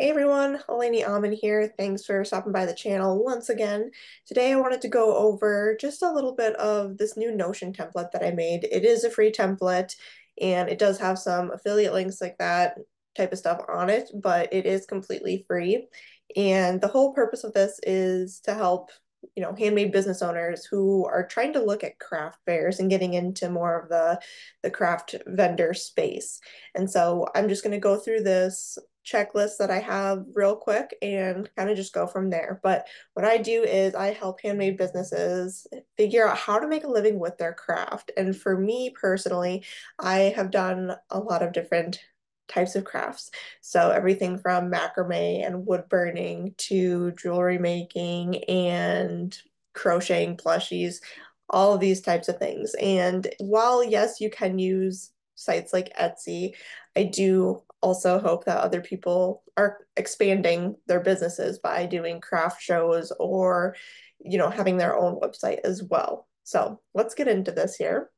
Hey everyone, Eleni Aman here. Thanks for stopping by the channel once again. Today I wanted to go over just a little bit of this new Notion template that I made. It is a free template and it does have some affiliate links like that type of stuff on it, but it is completely free. And the whole purpose of this is to help, you know, handmade business owners who are trying to look at craft fairs and getting into more of the craft vendor space. And so I'm just going to go through this checklist that I have real quick and kind of just go from there. But what I do is I help handmade businesses figure out how to make a living with their craft. And for me personally, I have done a lot of different types of crafts. So everything from macrame and wood burning to jewelry making and crocheting plushies, all of these types of things. And while yes, you can use sites like Etsy, I do also hope that other people are expanding their businesses by doing craft shows or, you know, having their own website as well. So let's get into this here.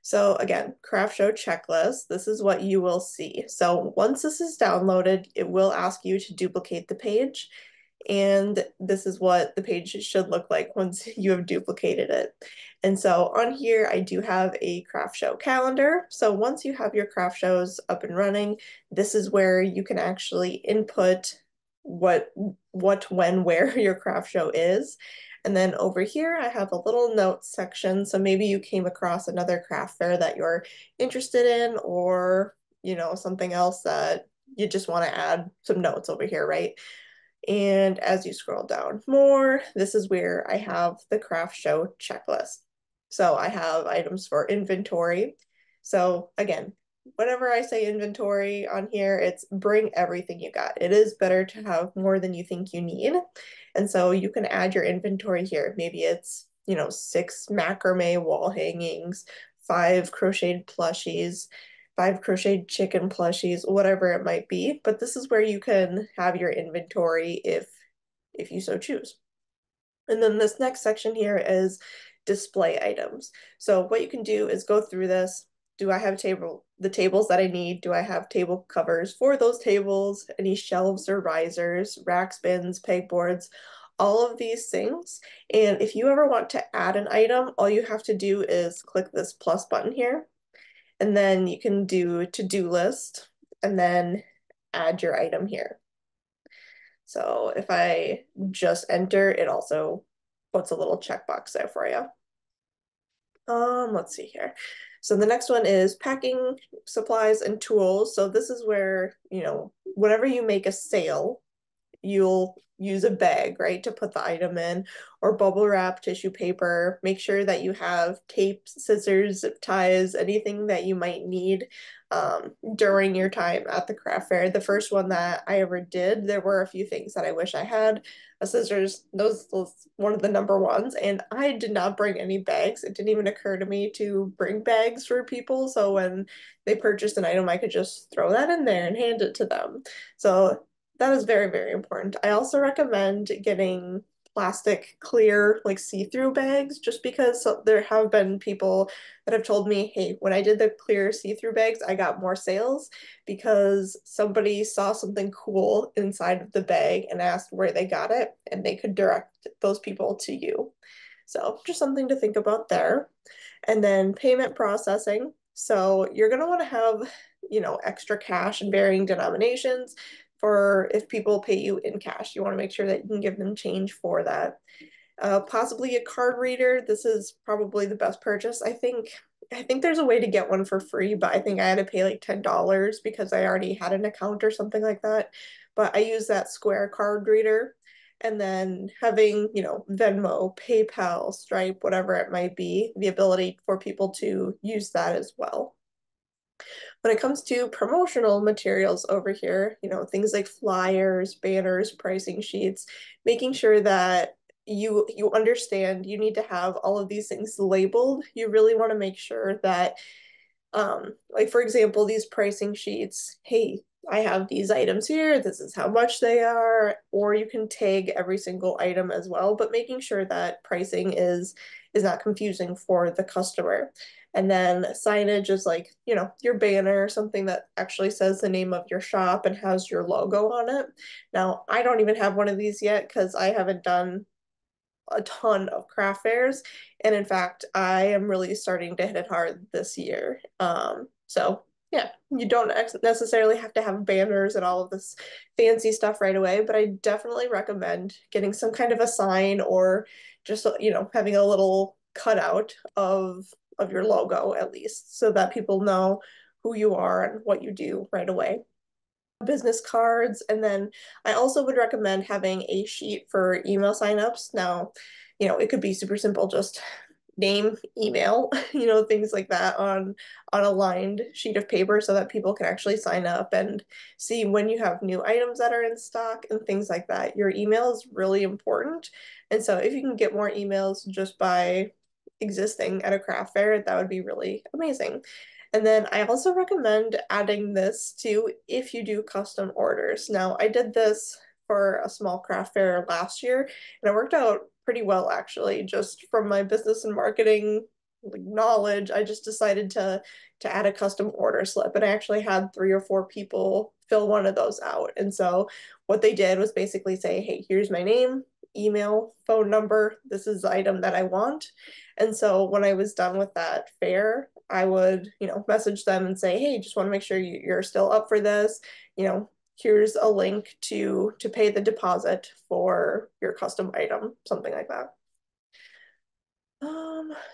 So again, craft show checklist, this is what you will see. So once this is downloaded, it will ask you to duplicate the page. And this is what the page should look like once you have duplicated it. And so on here, I do have a craft show calendar. So once you have your craft shows up and running, this is where you can actually input what, when, where your craft show is. And then over here, I have a little notes section. So maybe you came across another craft fair that you're interested in, or, you know, something else that you just want to add some notes over here, right? And as you scroll down more, this is where I have the craft show checklist. So I have items for inventory. So again, whenever I say inventory on here, it's bring everything you got. It is better to have more than you think you need. And so you can add your inventory here. Maybe it's, you know, 6 macrame wall hangings, 5 crocheted plushies, 5 crocheted chicken plushies, whatever it might be. But this is where you can have your inventory if you so choose. And then this next section here is display items. So what you can do is go through this. Do I have the tables that I need? Do I have table covers for those tables? Any shelves or risers, racks, bins, pegboards, all of these things. And if you ever want to add an item, all you have to do is click this plus button here. And then you can do to-do list and then add your item here. So if I just enter, it also puts a little checkbox there for you. Let's see here. So the next one is packing supplies and tools. So this is where, you know, whenever you make a sale, you'll use a bag, right, to put the item in, or bubble wrap, tissue paper. Make sure that you have tape, scissors, zip ties, anything that you might need during your time at the craft fair. The first one that I ever did, there were a few things that I wish I had. A scissors, those was one of the number ones, and I did not bring any bags. It didn't even occur to me to bring bags for people, so when they purchased an item, I could just throw that in there and hand it to them. So that is very, very important. I also recommend getting plastic clear, like see-through bags, just because there have been people that have told me, hey, when I did the clear see-through bags, I got more sales because somebody saw something cool inside of the bag and asked where they got it, and they could direct those people to you. So just something to think about there. And then payment processing. So you're going to want to have, you know, extra cash in varying denominations. For if people pay you in cash, you want to make sure that you can give them change for that. Possibly a card reader. This is probably the best purchase. I think there's a way to get one for free, but I think I had to pay like $10 because I already had an account or something like that. But I use that Square card reader. And then having, you know, Venmo, PayPal, Stripe, whatever it might be, the ability for people to use that as well. When it comes to promotional materials over here, you know, things like flyers, banners, pricing sheets, making sure that you understand you need to have all of these things labeled. You really want to make sure that, like, for example, these pricing sheets, hey, I have these items here, this is how much they are, or you can tag every single item as well, but making sure that pricing is not confusing for the customer. And then signage is like, you know, your banner or something that actually says the name of your shop and has your logo on it. Now, I don't even have one of these yet because I haven't done a ton of craft fairs. And in fact, I am really starting to hit it hard this year. So yeah, you don't necessarily have to have banners and all of this fancy stuff right away, but I definitely recommend getting some kind of a sign or just, you know, having a little cutout of your logo at least, so that people know who you are and what you do right away. Business cards, and then I also would recommend having a sheet for email signups. Now, you know, it could be super simple, just name, email, you know, things like that on a lined sheet of paper so that people can actually sign up and see when you have new items that are in stock and things like that. Your email is really important. And so if you can get more emails just by existing at a craft fair, that would be really amazing. And then I also recommend adding this too if you do custom orders. Now, I did this for a small craft fair last year and it worked out pretty well actually. Just from my business and marketing knowledge, I just decided to add a custom order slip, and I actually had 3 or 4 people fill one of those out. And so what they did was basically say, hey, here's my name, email, phone number, this is the item that I want. And so when I was done with that fair, I would, you know, message them and say, hey, just want to make sure you're still up for this. You know, here's a link to pay the deposit for your custom item, something like that.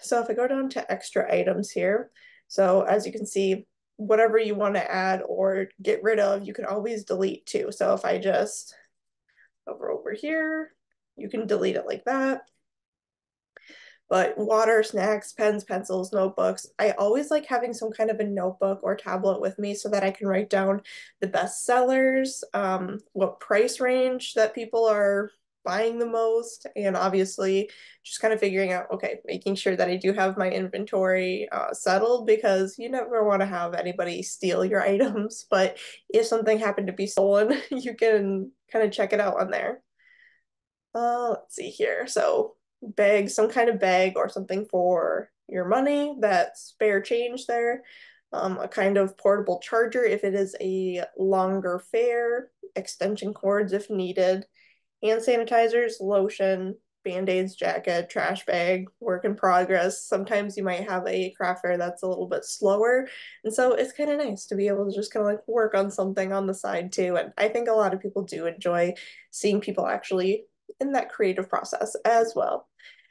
So if I go down to extra items here, so as you can see, whatever you want to add or get rid of, you can always delete too. So if I just over here, you can delete it like that. But water, snacks, pens, pencils, notebooks. I always like having some kind of a notebook or tablet with me so that I can write down the best sellers, what price range that people are buying the most, and obviously just kind of figuring out, okay, making sure that I do have my inventory settled, because you never want to have anybody steal your items. But if something happened to be stolen, you can kind of check it out on there. Let's see here. So bag, some kind of bag or something for your money, that spare change there, a kind of portable charger if it is a longer fair, extension cords if needed, hand sanitizers, lotion, band-aids, jacket, trash bag, work in progress. Sometimes you might have a craft fair that's a little bit slower, and so it's kind of nice to be able to just kind of like work on something on the side too. And I think a lot of people do enjoy seeing people actually in that creative process as well.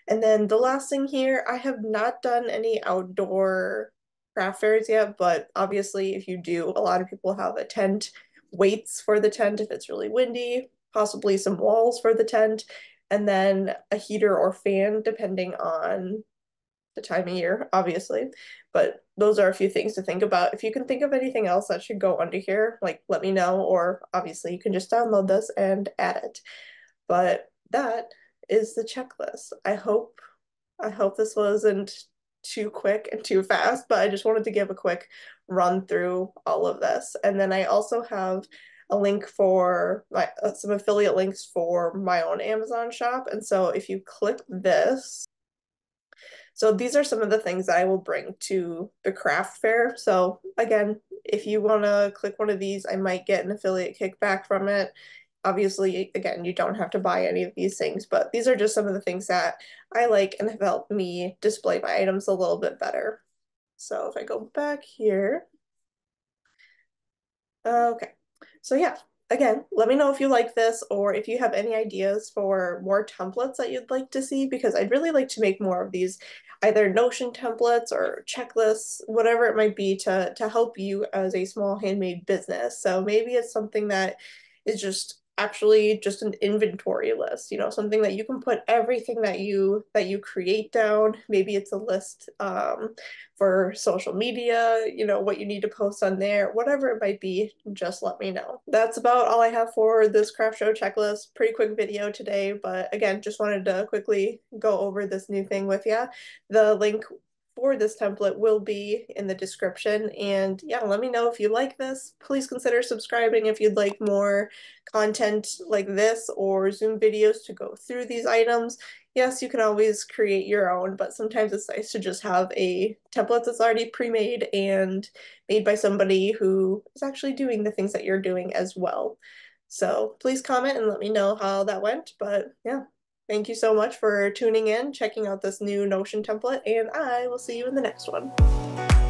And then the last thing here, I have not done any outdoor craft fairs yet, but obviously if you do, a lot of people have a tent, weights for the tent if it's really windy, possibly some walls for the tent, and then a heater or fan depending on the time of year, obviously. But those are a few things to think about. If you can think of anything else that should go under here, like, let me know, or obviously you can just download this and add it. But that is the checklist. I hope this wasn't too quick and too fast, but I just wanted to give a quick run through all of this. And then I also have a link for my, some affiliate links for my own Amazon shop. And so if you click this, so these are some of the things that I will bring to the craft fair. So again, if you want to click one of these, I might get an affiliate kickback from it. Obviously, again, you don't have to buy any of these things, but these are just some of the things that I like and have helped me display my items a little bit better. So if I go back here, okay. So yeah, again, let me know if you like this or if you have any ideas for more templates that you'd like to see, because I'd really like to make more of these, either Notion templates or checklists, whatever it might be, to help you as a small handmade business. So maybe it's something that is just actually just an inventory list, you know, something that you can put everything that you create down. Maybe it's a list for social media, you know, what you need to post on there, whatever it might be, just let me know. That's about all I have for this craft show checklist. Pretty quick video today, but again, just wanted to quickly go over this new thing with you. The link for this template will be in the description. And yeah, let me know if you like this. Please consider subscribing if you'd like more content like this or Zoom videos to go through these items. yes, you can always create your own, but sometimes it's nice to just have a template that's already pre-made and made by somebody who is actually doing the things that you're doing as well. So please comment and let me know how that went. But yeah, thank you so much for tuning in, checking out this new Notion template, and I will see you in the next one.